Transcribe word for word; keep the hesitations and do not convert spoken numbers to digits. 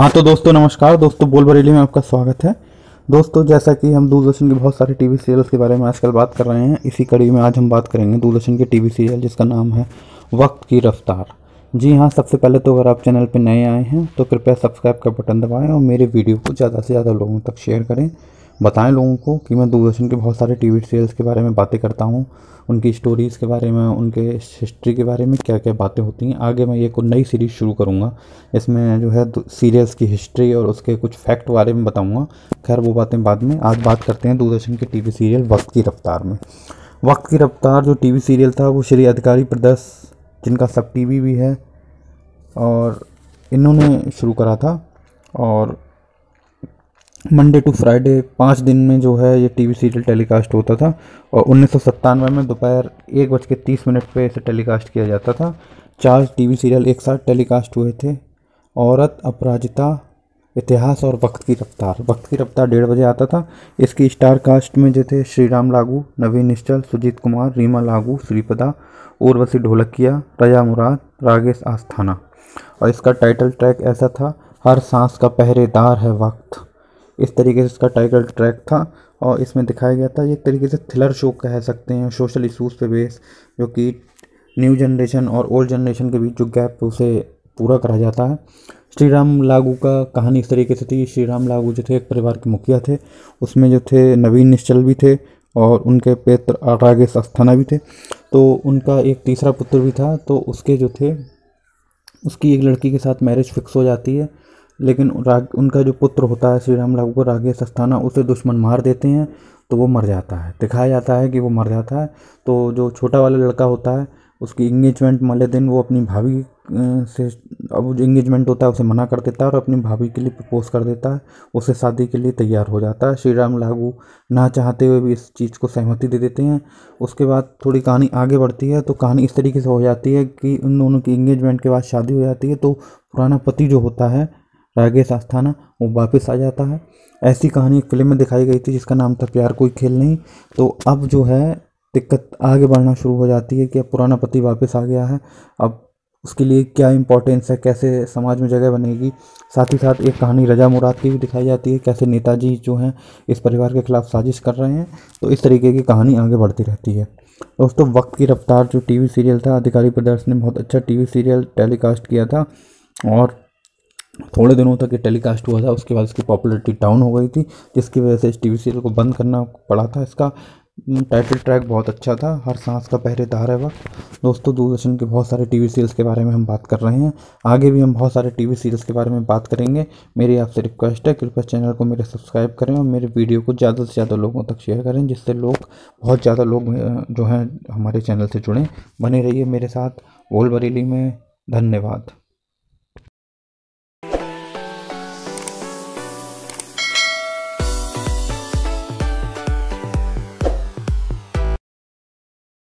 हाँ तो दोस्तों नमस्कार, दोस्तों बोल बरेली में आपका स्वागत है। दोस्तों जैसा कि हम दूरदर्शन के बहुत सारे टीवी सीरियल्स के बारे में आजकल बात कर रहे हैं, इसी कड़ी में आज हम बात करेंगे दूरदर्शन के टीवी सीरियल जिसका नाम है वक्त की रफ्तार। जी हाँ, सबसे पहले तो अगर आप चैनल पर नए आए हैं तो कृपया सब्सक्राइब का बटन दबाएँ और मेरे वीडियो को ज़्यादा से ज़्यादा लोगों तक शेयर करें। बताएं लोगों को कि मैं दूरदर्शन के बहुत सारे टीवी सीरियल्स के बारे में बातें करता हूं, उनकी स्टोरीज़ के बारे में, उनके हिस्ट्री के बारे में क्या क्या बातें होती हैं। आगे मैं ये कोई नई सीरीज़ शुरू करूंगा, इसमें जो है सीरियल्स की हिस्ट्री और उसके कुछ फैक्ट बारे में बताऊंगा। खैर वो बातें बाद में, आज बात करते हैं दूरदर्शन के टी वी सीरियल वक्त की रफ्तार में। वक्त की रफ्तार जो टी वी सीरियल था वो श्री अधिकारी प्रदर्श, जिनका सब टी वी भी है, और इन्होंने शुरू करा था। और मंडे टू फ्राइडे पाँच दिन में जो है ये टीवी सीरियल टेलीकास्ट होता था और उन्नीस सौ सत्तानवे में दोपहर एक बज के तीस मिनट पर इसे टेलीकास्ट किया जाता था। चार टीवी सीरियल एक साथ टेलीकास्ट हुए थे, औरत, अपराजिता, इतिहास और वक्त की रफ्तार। वक्त की रफ्तार डेढ़ बजे आता था। इसकी स्टार कास्ट में जो थे श्रीराम लागू, नवीन निश्चल, सुजीत कुमार, रीमा लागू, श्रीपदा, उर्वशी ढोलकिया, रजा मुराद, राकेश अस्थाना। और इसका टाइटल ट्रैक ऐसा था, हर सांस का पहरेदार है वक्त, इस तरीके से इसका टाइटल ट्रैक था। और इसमें दिखाया गया था, ये एक तरीके से थ्रिलर शो कह सकते हैं, सोशल इशूज़ पे बेस, जो कि न्यू जनरेशन और ओल्ड जनरेशन के बीच जो गैप उसे पूरा करा जाता है। श्री राम लागू का कहानी इस तरीके से थी, श्री राम लागू जो थे एक परिवार के मुखिया थे, उसमें जो थे नवीन निश्चल भी थे और उनके पुत्र राकेश अस्थाना भी थे। तो उनका एक तीसरा पुत्र भी था, तो उसके जो थे उसकी एक लड़की के साथ मैरिज फिक्स हो जाती है, लेकिन राग उनका जो पुत्र होता है श्री राम लागू को, राकेश अस्थाना, उसे दुश्मन मार देते हैं तो वो मर जाता है। दिखाया जाता है कि वो मर जाता है। तो जो छोटा वाला लड़का होता है उसकी इंगेजमेंट वाले दिन वो अपनी भाभी से, अब जो इंगेजमेंट होता है उसे मना कर देता है और अपनी भाभी के लिए प्रपोज कर देता है, उसे शादी के लिए तैयार हो जाता है। श्री राम लागू ना चाहते हुए भी इस चीज़ को सहमति दे देते हैं। उसके बाद थोड़ी कहानी आगे बढ़ती है, तो कहानी इस तरीके से हो जाती है कि उन दोनों की इंगेजमेंट के बाद शादी हो जाती है। तो पुराना पति जो होता है राकेश अस्थाना, वो वापस आ जाता है। ऐसी कहानी एक फिल्म में दिखाई गई थी जिसका नाम था प्यार कोई खेल नहीं। तो अब जो है दिक्कत आगे बढ़ना शुरू हो जाती है कि अब पुराना पति वापस आ गया है, अब उसके लिए क्या इंपॉर्टेंस है, कैसे समाज में जगह बनेगी। साथ ही साथ एक कहानी रजा मुराद की भी दिखाई जाती है, कैसे नेताजी जो हैं इस परिवार के खिलाफ साजिश कर रहे हैं। तो इस तरीके की कहानी आगे बढ़ती रहती है। दोस्तों वक्त की रफ्तार जो टी वी सीरियल था, अधिकारी प्रदर्श ने बहुत अच्छा टी वी सीरियल टेलीकास्ट किया था और थोड़े दिनों तक ये टेलीकास्ट हुआ था। उसके बाद इसकी पॉपुलैरिटी डाउन हो गई थी, जिसकी वजह से इस टीवी सीरियल को बंद करना पड़ा था। इसका टाइटल ट्रैक बहुत अच्छा था, हर सांस का पहरेदार है वक्त। दोस्तों दूरदर्शन के बहुत सारे टीवी सीरियल्स के बारे में हम बात कर रहे हैं, आगे भी हम बहुत सारे टीवी सीरियल्स के बारे में बात करेंगे। मेरी आपसे रिक्वेस्ट है, कृपया चैनल को मेरे सब्सक्राइब करें और मेरे वीडियो को ज़्यादा से ज़्यादा लोगों तक शेयर करें, जिससे लोग, बहुत ज़्यादा लोग जो हैं हमारे चैनल से जुड़ें। बने रहिए मेरे साथ बोल बरेली में। धन्यवाद।